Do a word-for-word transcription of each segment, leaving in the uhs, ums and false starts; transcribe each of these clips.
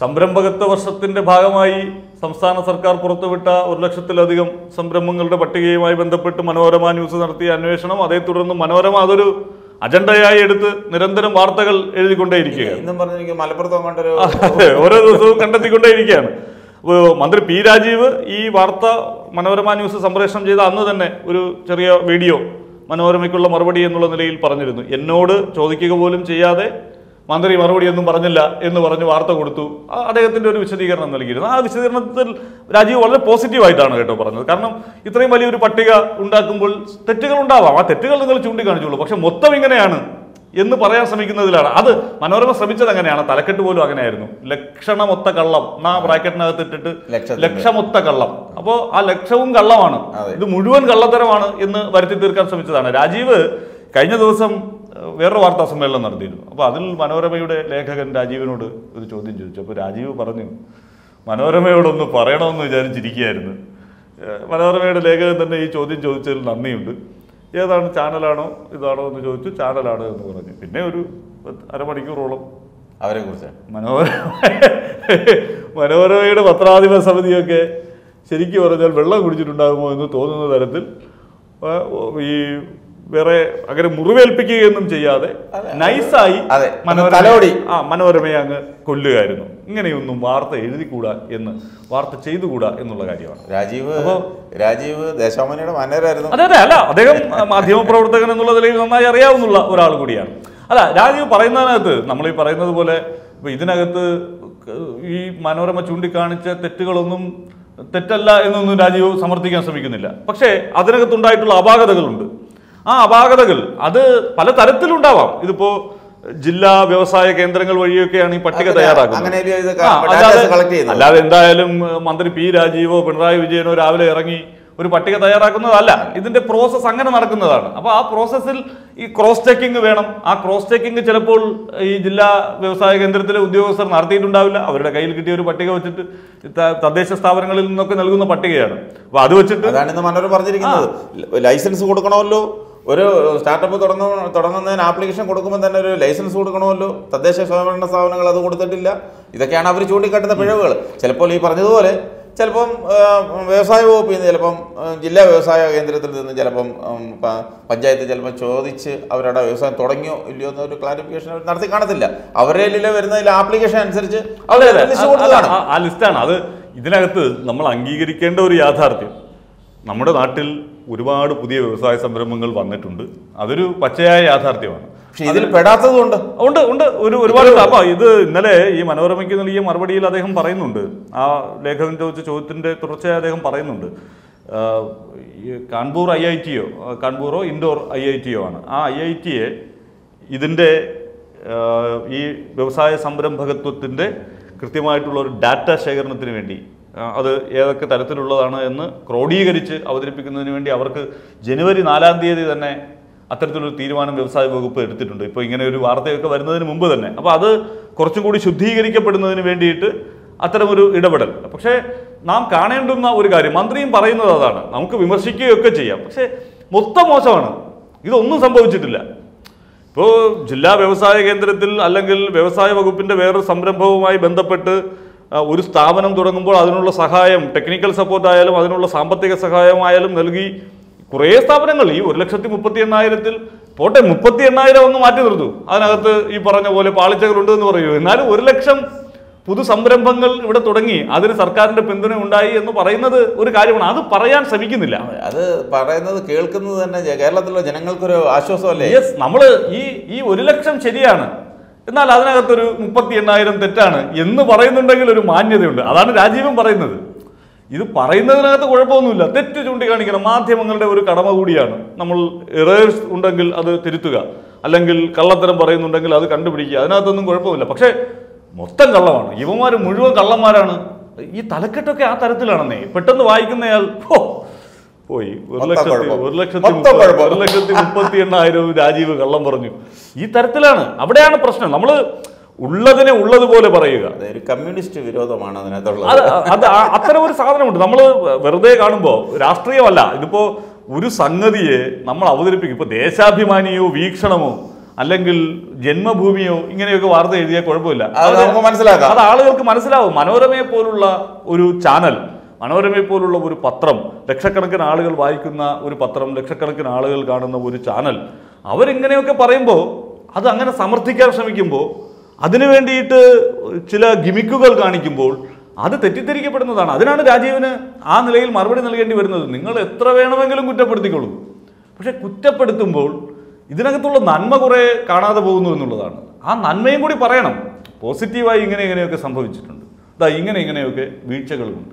സംരംഭകത്വ വർഷത്തിന്റെ ഭാഗമായി സംസ്ഥാന സർക്കാർ പുറത്തുവിട്ട ഒരു ലക്ഷത്തിലധികം സംരംഭങ്ങളുടെ പട്ടികയുമായി ബന്ധപ്പെട്ട് മനോരമ ന്യൂസ് നടത്തിയ അന്വേഷണം അതേ തുടർന്ന് മനോരമ അതൊരു അജണ്ടയായി എടുത്ത് നിരന്തരം വാർത്തകൾ എഴുതിക്കൊണ്ടേയിരിക്കുകയാണ്. മലപ്പുറത്ത് ഓരോ ദിവസവും കണ്ടെത്തിക്കൊണ്ടേയിരിക്കുകയാണ്. മന്ത്രി പി രാജീവ് ഈ വാർത്ത മനോരമ ന്യൂസ് സംപ്രേഷണം ചെയ്ത അന്ന് തന്നെ ഒരു ചെറിയ വീഡിയോ മനോരമയ്ക്കുള്ള മറുപടി എന്നുള്ള നിലയിൽ പറഞ്ഞിരുന്നു. എന്നോട് ചോദിക്കുക പോലും ചെയ്യാതെ മന്ത്രി മറുപടിയൊന്നും പറഞ്ഞില്ല എന്ന് പറഞ്ഞ് വാർത്ത കൊടുത്തു. അദ്ദേഹത്തിൻ്റെ ഒരു വിശദീകരണം നൽകിയിരുന്നു. ആ വിശദീകരണത്തിൽ രാജീവ് വളരെ പോസിറ്റീവായിട്ടാണ് കേട്ടോ പറഞ്ഞത്. കാരണം ഇത്രയും വലിയൊരു പട്ടിക ഉണ്ടാക്കുമ്പോൾ തെറ്റുകൾ ഉണ്ടാവാം, ആ തെറ്റുകൾ നിങ്ങൾ ചൂണ്ടിക്കാണിച്ചുള്ളൂ, പക്ഷെ മൊത്തം ഇങ്ങനെയാണ് എന്ന് പറയാൻ ശ്രമിക്കുന്നതിലാണ്. അത് മനോരമ ശ്രമിച്ചത് അങ്ങനെയാണ്. തലക്കെട്ട് പോലും അങ്ങനെയായിരുന്നു, ലക്ഷണമൊത്ത കള്ളം. ആ ബ്രാക്കറ്റിനകത്ത് ഇട്ടിട്ട് ലക്ഷമൊത്ത കള്ളം. അപ്പോൾ ആ ലക്ഷവും കള്ളമാണ്, ഇത് മുഴുവൻ കള്ളത്തരമാണ് എന്ന് വരുത്തി തീർക്കാൻ ശ്രമിച്ചതാണ്. രാജീവ് കഴിഞ്ഞ ദിവസം വേറൊരു വാർത്താ സമ്മേളനം നടത്തിയിരുന്നു. അപ്പോൾ അതിൽ മനോരമയുടെ ലേഖകൻ രാജീവിനോട് ഒരു ചോദ്യം ചോദിച്ചു. അപ്പോൾ രാജീവ് പറഞ്ഞു, മനോരമയോടൊന്ന് പറയണമെന്ന് വിചാരിച്ചിരിക്കുകയായിരുന്നു. മനോരമയുടെ ലേഖകൻ തന്നെ ഈ ചോദ്യം ചോദിച്ചതിൽ നന്ദിയുണ്ട്. ഏതാണ്, ചാനലാണോ ഇതാണോ എന്ന് ചോദിച്ചു. ചാനലാണ് എന്ന് പറഞ്ഞു. പിന്നെ ഒരു അരമണിക്കൂറോളം അവരെ കുറിച്ച് മനോരമ മനോരമയുടെ പത്രാധിപ സമിതിയൊക്കെ ശരിക്കും പറഞ്ഞാൽ വെള്ളം കുടിച്ചിട്ടുണ്ടാകുമോ എന്ന് തോന്നുന്ന തരത്തിൽ ഈ വേറെ അങ്ങനെ മുറിവേൽപ്പിക്കുകയൊന്നും ചെയ്യാതെ നൈസായി മനോരമയോടി ആ മനോരമയെ അങ്ങ് കൊല്ലുകയായിരുന്നു. ഇങ്ങനെയൊന്നും വാർത്ത എഴുതിക്കൂടാ എന്ന്, വാർത്ത ചെയ്തുകൂടാ എന്നുള്ള കാര്യമാണ് രാജീവ്. രാജീവ് ദേശാഭിമാനിയുടെ മനോരായിരുന്നു. അതെ അതെ അല്ല, അദ്ദേഹം മാധ്യമപ്രവർത്തകൻ എന്നുള്ള നിലയിൽ നന്നായി അറിയാവുന്ന ഒരാൾ കൂടിയാണ്. അല്ല, രാജീവ് പറയുന്നതിനകത്ത് നമ്മൾ ഈ പറയുന്നത് പോലെ ഇതിനകത്ത് ഈ മനോരമ ചൂണ്ടിക്കാണിച്ച തെറ്റുകളൊന്നും തെറ്റല്ല എന്നൊന്നും രാജീവ് സമർത്ഥിക്കാൻ ശ്രമിക്കുന്നില്ല. പക്ഷേ അതിനകത്തുണ്ടായിട്ടുള്ള അപാകതകളുണ്ട്. ആ അപാകതകൾ അത് പല തരത്തിലുണ്ടാവാം. ഇതിപ്പോ ജില്ലാ വ്യവസായ കേന്ദ്രങ്ങൾ വഴിയൊക്കെയാണ് ഈ പട്ടിക തയ്യാറാക്കുന്നത്. അല്ലാതെ എന്തായാലും മന്ത്രി പി രാജീവോ പിണറായി വിജയനോ രാവിലെ ഇറങ്ങി ഒരു പട്ടിക തയ്യാറാക്കുന്നതല്ല. ഇതിന്റെ പ്രോസസ്സ് അങ്ങനെ നടക്കുന്നതാണ്. അപ്പൊ ആ പ്രോസസ്സിൽ ഈ ക്രോസ് ചെക്കിങ് വേണം. ആ ക്രോസ് ചെക്കിങ് ചിലപ്പോൾ ഈ ജില്ലാ വ്യവസായ കേന്ദ്രത്തിലെ ഉദ്യോഗസ്ഥർ നടത്തിയിട്ടുണ്ടാവില്ല. അവരുടെ കയ്യിൽ കിട്ടിയ ഒരു പട്ടിക വെച്ചിട്ട് തദ്ദേശ സ്ഥാപനങ്ങളിൽ നിന്നൊക്കെ നൽകുന്ന പട്ടികയാണ്. അപ്പൊ അത് വെച്ചിട്ട് മനോരമ പറഞ്ഞിരിക്കുന്നത് ലൈസൻസ് കൊടുക്കണമല്ലോ. ഒരു സ്റ്റാർട്ടപ്പ് തുടങ്ങ തുടങ്ങുന്നതിന് ആപ്ലിക്കേഷൻ കൊടുക്കുമ്പോൾ തന്നെ ഒരു ലൈസൻസ് കൊടുക്കണമല്ലോ. തദ്ദേശ സ്വയംഭരണ സ്ഥാപനങ്ങൾ അത് കൊടുത്തിട്ടില്ല. ഇതൊക്കെയാണ് അവർ ചൂണ്ടിക്കാട്ടുന്ന പിഴവുകൾ. ചിലപ്പോൾ ഈ പറഞ്ഞതുപോലെ ചിലപ്പം വ്യവസായ വകുപ്പിൽ നിന്ന്, ചിലപ്പം ജില്ലാ വ്യവസായ കേന്ദ്രത്തിൽ നിന്ന്, ചിലപ്പം പഞ്ചായത്ത് ചിലപ്പോൾ ചോദിച്ച് അവരുടെ വ്യവസായം തുടങ്ങിയോ ഇല്ലയോ എന്നൊരു ക്ലാരിഫിക്കേഷൻ അവർ നടത്തി കാണത്തില്ല. അവരുടെ വരുന്നതിൽ ആപ്ലിക്കേഷൻ അനുസരിച്ച് ആ ലിസ്റ്റാണ് അത്. ഇതിനകത്ത് നമ്മൾ അംഗീകരിക്കേണ്ട ഒരു യാഥാർത്ഥ്യം, നമ്മുടെ നാട്ടിൽ ഒരുപാട് പുതിയ വ്യവസായ സംരംഭങ്ങൾ വന്നിട്ടുണ്ട്. അതൊരു പച്ചയായ യാഥാർത്ഥ്യമാണ്. പക്ഷെ ഇതിൽ പെടാത്തതുകൊണ്ട് ഉണ്ട് ഉണ്ട് ഒരു ഒരുപാട്. അപ്പൊ ഇത് ഇന്നലെ ഈ മനോരമയ്ക്ക് നൽകിയ മറുപടിയിൽ അദ്ദേഹം പറയുന്നുണ്ട്, ആ ലേഖകൻ ചോദിച്ച ചോദ്യത്തിന്റെ തുടർച്ചയായി അദ്ദേഹം പറയുന്നുണ്ട്, കാൺപൂർ ഐ ഐ ടിയോ കാൺപൂറോ ഇൻഡോർ ഐ ഐ ടിയോ ആണ്. ആ ഐ ഐ ടിയെ ഇതിന്റെ ഈ വ്യവസായ സംരംഭകത്വത്തിന്റെ കൃത്യമായിട്ടുള്ള ഒരു ഡാറ്റ ശേഖരണത്തിന് വേണ്ടി, അത് ഏതൊക്കെ തരത്തിലുള്ളതാണ് എന്ന് ക്രോഡീകരിച്ച് അവതരിപ്പിക്കുന്നതിന് വേണ്ടി അവർക്ക് ജനുവരി നാലാം തീയതി തന്നെ അത്തരത്തിലൊരു തീരുമാനം വ്യവസായ വകുപ്പ് എടുത്തിട്ടുണ്ട്. ഇപ്പോൾ ഇങ്ങനെ ഒരു വാർത്തയൊക്കെ വരുന്നതിന് മുമ്പ് തന്നെ. അപ്പോൾ അത് കുറച്ചും കൂടി ശുദ്ധീകരിക്കപ്പെടുന്നതിന് വേണ്ടിയിട്ട് അത്തരമൊരു ഇടപെടൽ. പക്ഷേ നാം കാണേണ്ടുന്ന ഒരു കാര്യം, മന്ത്രിയും പറയുന്നത് അതാണ്, നമുക്ക് വിമർശിക്കുകയൊക്കെ ചെയ്യാം, പക്ഷേ മൊത്തം മോശമാണ്, ഇതൊന്നും സംഭവിച്ചിട്ടില്ല. ഇപ്പോൾ ജില്ലാ വ്യവസായ കേന്ദ്രത്തിൽ അല്ലെങ്കിൽ വ്യവസായ വകുപ്പിൻ്റെ വേറൊരു സംരംഭവുമായി ബന്ധപ്പെട്ട് ഒരു സ്ഥാപനം തുടങ്ങുമ്പോൾ അതിനുള്ള സഹായം, ടെക്നിക്കൽ സപ്പോർട്ടായാലും അതിനുള്ള സാമ്പത്തിക സഹായമായാലും നൽകി കുറേ സ്ഥാപനങ്ങൾ ഈ ഒരു ലക്ഷത്തി മുപ്പത്തി എണ്ണായിരത്തിൽ പോട്ടെ, മുപ്പത്തി എണ്ണായിരം ഒന്ന് മാറ്റി നിർത്തൂ, അതിനകത്ത് ഈ പറഞ്ഞ പോലെ പാളിച്ചകളുണ്ട് എന്ന് പറയൂ. എന്നാലും ഒരു ലക്ഷം പുതു സംരംഭങ്ങൾ ഇവിടെ തുടങ്ങി, അതിന് സർക്കാരിന്റെ പിന്തുണ ഉണ്ടായി എന്ന് പറയുന്നത് ഒരു കാര്യമാണ്. അത് പറയാൻ ശ്രമിക്കുന്നില്ല. അത് പറയുന്നത് കേൾക്കുന്നത് തന്നെ കേരളത്തിലുള്ള ജനങ്ങൾക്കൊരു ആശ്വാസമല്ലേ. യെസ്, നമ്മൾ ഈ ഈ ഒരു ലക്ഷം ശരിയാണ്, എന്നാൽ അതിനകത്തൊരു മുപ്പത്തി എണ്ണായിരം തെറ്റാണ് എന്ന് പറയുന്നുണ്ടെങ്കിൽ ഒരു മാന്യതയുണ്ട്. അതാണ് രാജീവൻ പറയുന്നത്. ഇത് പറയുന്നതിനകത്ത് കുഴപ്പമൊന്നുമില്ല, തെറ്റ് ചൂണ്ടിക്കാണിക്കണം മാധ്യമങ്ങളുടെ ഒരു കടമ കൂടിയാണ്. നമ്മൾ എറേഴ്സ് ഉണ്ടെങ്കിൽ അത് തിരുത്തുക, അല്ലെങ്കിൽ കള്ളത്തരം പറയുന്നുണ്ടെങ്കിൽ അത് കണ്ടുപിടിക്കുക, അതിനകത്തൊന്നും കുഴപ്പമില്ല. പക്ഷേ മൊത്തം കള്ളമാണ്, ഇവന്മാർ മുഴുവൻ കള്ളന്മാരാണ്. ഈ തലക്കെട്ടൊക്കെ ആ തരത്തിലാണെന്നേ പെട്ടെന്ന് വായിക്കുന്നയാൾ പോയി ഒരു ലക്ഷത്തി ഒരു ലക്ഷത്തി ഒരു ലക്ഷത്തി മുപ്പത്തി എണ്ണായിരവും രാജീവ് കള്ളം പറഞ്ഞു, ഈ തരത്തിലാണ്. അവിടെയാണ് പ്രശ്നം. നമ്മള് ഉള്ളതിനെ ഉള്ളതുപോലെ പറയുക, കമ്മ്യൂണിസ്റ്റ് വിരോധമാണ് അതിനകത്തുള്ളത്. അത് അത്തരം ഒരു സാധനമുണ്ട്. നമ്മൾ വെറുതെ കാണുമ്പോൾ രാഷ്ട്രീയമല്ല, ഇതിപ്പോൾ ഒരു സംഗതിയെ നമ്മൾ അവതരിപ്പിക്കും. ഇപ്പോൾ ദേശാഭിമാനിയോ വീക്ഷണമോ അല്ലെങ്കിൽ ജന്മഭൂമിയോ ഇങ്ങനെയൊക്കെ വാർത്ത എഴുതിയാൽ കുഴപ്പമില്ല, അത് നമുക്ക് മനസ്സിലാക്കാം. അത് ആളുകൾക്ക് മനസ്സിലാവും. മനോരമയെ പോലുള്ള ഒരു ചാനൽ, മനോരമയെ പോലുള്ള ഒരു പത്രം, ലക്ഷക്കണക്കിന് ആളുകൾ വായിക്കുന്ന ഒരു പത്രം, ലക്ഷക്കണക്കിന് ആളുകൾ കാണുന്ന ഒരു ചാനൽ, അവരിങ്ങനെയൊക്കെ പറയുമ്പോൾ അത് അങ്ങനെ സമർത്ഥിക്കാൻ ശ്രമിക്കുമ്പോൾ അതിനു വേണ്ടിയിട്ട് ചില ഗിമിക്കുകൾ കാണിക്കുമ്പോൾ അത് തെറ്റിദ്ധരിക്കപ്പെടുന്നതാണ്. അതിനാണ് രാജീവിന് ആ നിലയിൽ മറുപടി നൽകേണ്ടി വരുന്നത്. നിങ്ങൾ എത്ര വേണമെങ്കിലും കുറ്റപ്പെടുത്തിക്കൊള്ളൂ, പക്ഷെ കുറ്റപ്പെടുത്തുമ്പോൾ ഇതിനകത്തുള്ള നന്മ കുറേ കാണാതെ പോകുന്നു എന്നുള്ളതാണ്. ആ നന്മയും കൂടി പറയണം, പോസിറ്റീവായി ഇങ്ങനെ ഇങ്ങനെയൊക്കെ സംഭവിച്ചിട്ടുണ്ട്, ഇതാ ഇങ്ങനെ ഇങ്ങനെയൊക്കെ വീഴ്ചകളുമുണ്ട്.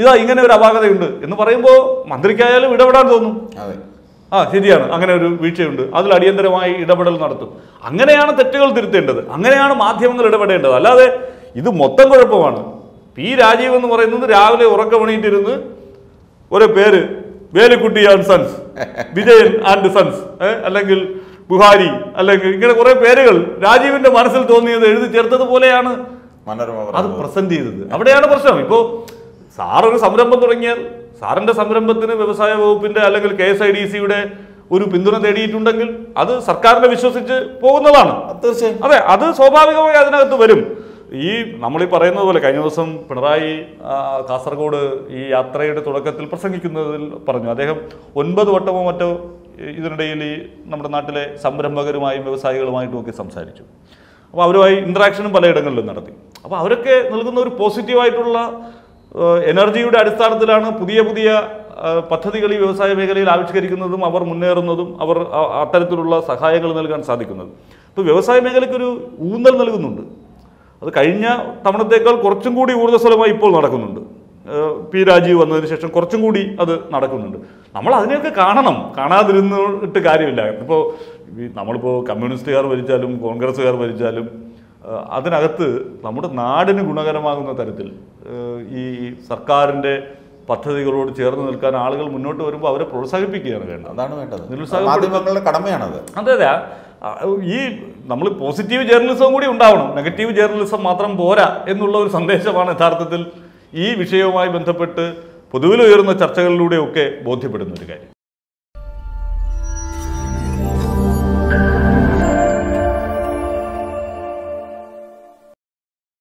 ഇതാ ഇങ്ങനെ ഒരു അപാകതയുണ്ട് എന്ന് പറയുമ്പോൾ മന്ത്രിക്കായാലും ഇടപെടാൻ തോന്നും. ആ ശരിയാണ്, അങ്ങനെ ഒരു വീഴ്ചയുണ്ട്, അതിൽ അടിയന്തരമായി ഇടപെടൽ നടത്തും. അങ്ങനെയാണ് തെറ്റുകൾ തിരുത്തേണ്ടത്, അങ്ങനെയാണ് മാധ്യമങ്ങൾ ഇടപെടേണ്ടത്. അല്ലാതെ ഇത് മൊത്തം കുഴപ്പമാണ്. പി രാജീവ് എന്ന് പറയുന്നത് രാവിലെ ഉറക്കമണിയിട്ടിരുന്ന് ഒരു പേര് Velukutty and sons, Vijayan and sons, അല്ലെങ്കിൽ ബുഹാരി, അല്ലെങ്കിൽ ഇങ്ങനെ കുറെ പേരുകൾ രാജീവിന്റെ മനസ്സിൽ തോന്നിയത് എഴുതി ചേർത്തത് പോലെയാണ് അത് പ്രസന്റ് ചെയ്തത്. അവിടെയാണ് പ്രശ്നം. ഇപ്പോ സാറൊരു സംരംഭം തുടങ്ങിയാൽ സാറിന്റെ സംരംഭത്തിന് വ്യവസായ വകുപ്പിന്റെ അല്ലെങ്കിൽ കെ എസ് ഐ ഡി സിയുടെ ഒരു പിന്തുണ തേടിയിട്ടുണ്ടെങ്കിൽ അത് സർക്കാരിനെ വിശ്വസിച്ച് പോകുന്നതാണ്. തീർച്ചയായും അതെ, അത് സ്വാഭാവികമായി അതിനകത്ത് വരും. ഈ നമ്മളീ പറയുന്നത് പോലെ കഴിഞ്ഞ ദിവസം പിണറായി കാസർഗോഡ് ഈ യാത്രയുടെ തുടക്കത്തിൽ പ്രസംഗിക്കുന്നതിൽ പറഞ്ഞു, അദ്ദേഹം ഒൻപത് വട്ടമോ മറ്റോ ഇതിനിടയിൽ ഈ നമ്മുടെ നാട്ടിലെ സംരംഭകരുമായും വ്യവസായികളുമായിട്ടും ഒക്കെ സംസാരിച്ചു. അപ്പോൾ അവരുമായി ഇൻട്രാക്ഷനും പലയിടങ്ങളിലും നടത്തി. അപ്പോൾ അവരൊക്കെ നൽകുന്ന ഒരു പോസിറ്റീവായിട്ടുള്ള എനർജിയുടെ അടിസ്ഥാനത്തിലാണ് പുതിയ പുതിയ പദ്ധതികൾ ഈ വ്യവസായ മേഖലയിൽ ആവിഷ്കരിക്കുന്നതും അവർ മുന്നേറുന്നതും അവർ അത്തരത്തിലുള്ള സഹായങ്ങൾ നൽകാൻ സാധിക്കുന്നത്. അപ്പോൾ വ്യവസായ മേഖലയ്ക്കൊരു ഊന്നൽ നൽകുന്നുണ്ട്. അത് കഴിഞ്ഞ തവണത്തേക്കാൾ കുറച്ചും കൂടി ഊർജ്ജസ്വലമായി ഇപ്പോൾ നടക്കുന്നുണ്ട്. പി രാജീവ് വന്നതിന് ശേഷം കുറച്ചും കൂടി അത് നടക്കുന്നുണ്ട്. നമ്മൾ അതിനെയൊക്കെ കാണണം, കാണാതിരുന്നിട്ട് കാര്യമില്ല. ഇപ്പോൾ നമ്മളിപ്പോൾ കമ്മ്യൂണിസ്റ്റുകാർ ഭരിച്ചാലും കോൺഗ്രസ്സുകാർ ഭരിച്ചാലും അതിനകത്ത് നമ്മുടെ നാടിന് ഗുണകരമാകുന്ന തരത്തിൽ ഈ സർക്കാരിൻ്റെ പദ്ധതികളോട് ചേർന്ന് നിൽക്കാൻ ആളുകൾ മുന്നോട്ട് വരുമ്പോൾ അവരെ പ്രോത്സാഹിപ്പിക്കുകയാണ് വേണ്ടത്. അതാണ് വേണ്ടത്, നിരുത്സാഹങ്ങളുടെ കടമയാണത്. അതെ അതെ, ഈ നമ്മൾ പോസിറ്റീവ് ജേർണലിസവും കൂടി ഉണ്ടാവണം, നെഗറ്റീവ് ജേർണലിസം മാത്രം പോരാ എന്നുള്ള ഒരു സന്ദേശമാണ് യഥാർത്ഥത്തിൽ ഈ വിഷയവുമായി ബന്ധപ്പെട്ട് പൊതുവിൽ ഉയർന്ന ചർച്ചകളിലൂടെയൊക്കെ ബോധ്യപ്പെടുന്ന ഒരു കാര്യം.